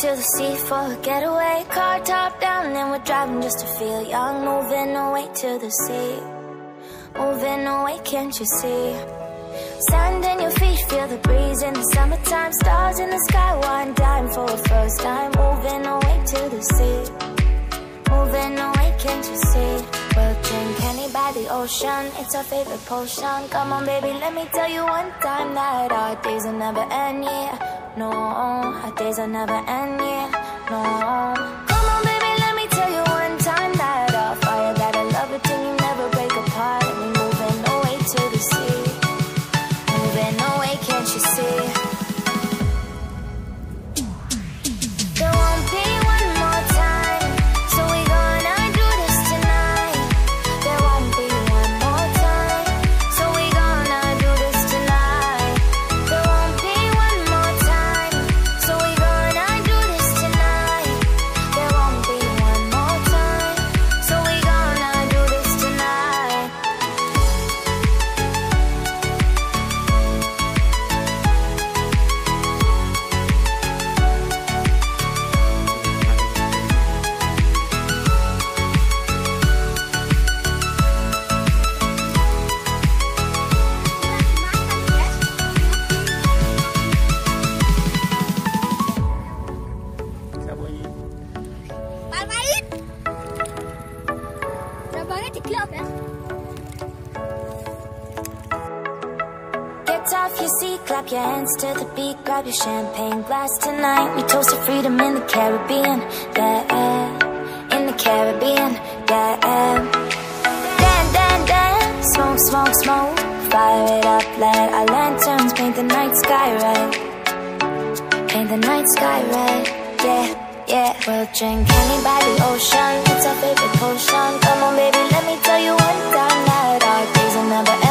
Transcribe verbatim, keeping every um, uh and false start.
to the sea for a getaway. Car top down and we're driving just to feel young. Moving away to the sea, moving away, can't you see? Sand in your feet, feel the breeze in the summertime. Stars in the sky, one dime for a first time. Moving away to the sea, moving away, can't you see? We'll drink honey by the ocean, it's our favorite potion. Come on baby, let me tell you one time that our days will never end, yeah. No, our days will never end, yeah. No, come on, baby, let me tell you one time that our fire, that I love it, and you never break apart. And we're moving away to the sea, moving away, can't you see? Get off your seat, clap your hands to the beat, grab your champagne glass tonight. We toast to freedom in the Caribbean, yeah, in the Caribbean, yeah. Dan, dan, dan, smoke, smoke, smoke, fire it up, let our lanterns paint the night sky red, paint the night sky red, yeah. Yeah, we'll drink honey by the ocean, it's our favorite potion. Come on baby, let me tell you one time that our days will never end.